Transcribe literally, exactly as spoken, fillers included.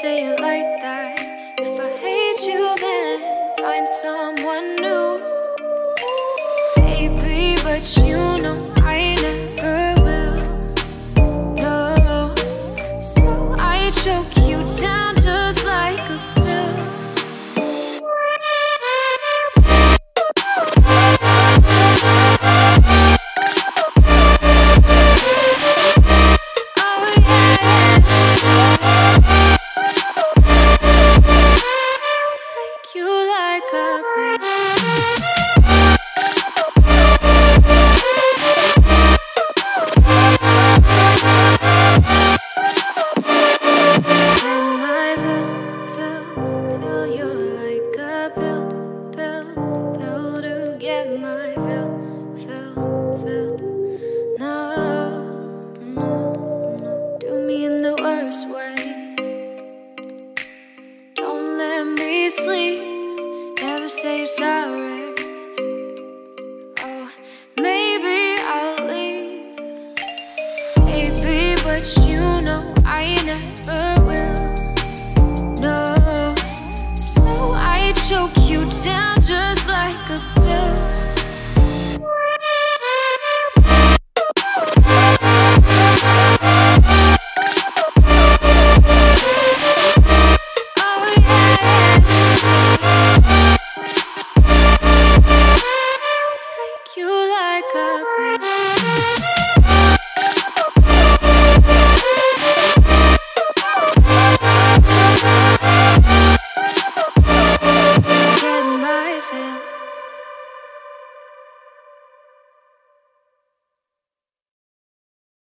say it like that. If I hate you, then find someone new. Baby, but you know I never will. No, so I choke you down just like a choke you down just like a